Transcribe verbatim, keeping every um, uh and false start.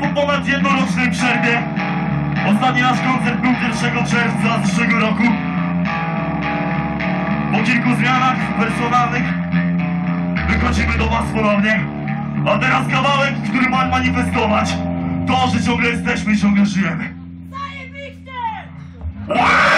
po ponad jednorocznej przerwie. Ostatni nasz koncert był pierwszego czerwca zeszłego roku. Po kilku zmianach personalnych wychodzimy do was ponownie. A teraz kawałek, który ma manifestować to, że ciągle jesteśmy i ciągle żyjemy. Zajebiste!